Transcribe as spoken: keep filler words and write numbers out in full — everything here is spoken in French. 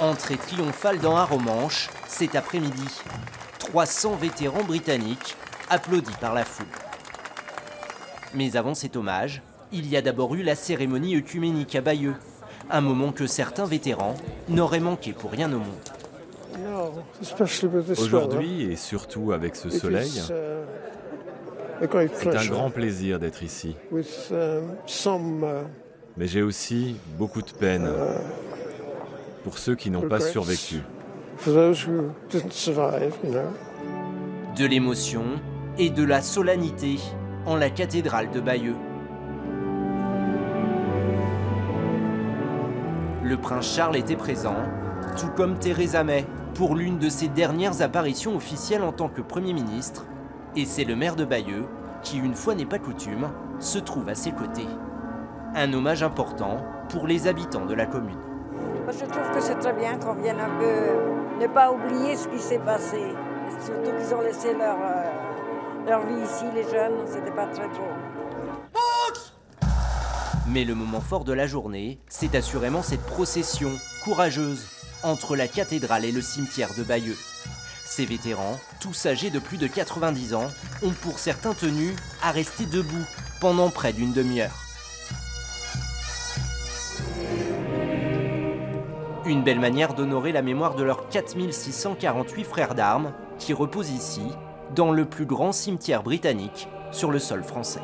Entrée triomphale dans Arromanches cet après-midi. trois cents vétérans britanniques applaudis par la foule. Mais avant cet hommage, il y a d'abord eu la cérémonie œcuménique à Bayeux, un moment que certains vétérans n'auraient manqué pour rien au monde. Aujourd'hui, et surtout avec ce soleil, c'est un grand plaisir d'être ici. Mais j'ai aussi beaucoup de peine pour ceux qui n'ont pas survécu. De l'émotion et de la solennité en la cathédrale de Bayeux. Le prince Charles était présent, tout comme Theresa May, pour l'une de ses dernières apparitions officielles en tant que Premier ministre. Et c'est le maire de Bayeux qui, une fois n'est pas coutume, se trouve à ses côtés. Un hommage important pour les habitants de la commune. Je trouve que c'est très bien qu'on vienne un peu ne pas oublier ce qui s'est passé. Surtout qu'ils ont laissé leur, euh, leur vie ici, les jeunes, c'était pas très drôle. Mais le moment fort de la journée, c'est assurément cette procession courageuse entre la cathédrale et le cimetière de Bayeux. Ces vétérans, tous âgés de plus de quatre-vingt-dix ans, ont pour certains tenu à rester debout pendant près d'une demi-heure. Une belle manière d'honorer la mémoire de leurs quatre mille six cent quarante-huit frères d'armes qui reposent ici, dans le plus grand cimetière britannique sur le sol français.